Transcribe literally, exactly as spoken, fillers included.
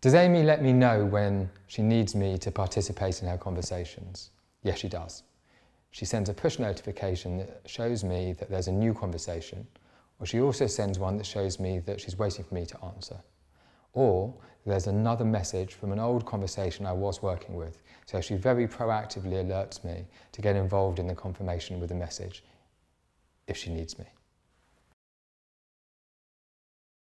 Does Amy let me know when she needs me to participate in her conversations? Yes, she does. She sends a push notification that shows me that there's a new conversation, or she also sends one that shows me that she's waiting for me to answer. Or there's another message from an old conversation I was working with, so she very proactively alerts me to get involved in the confirmation with a message if she needs me.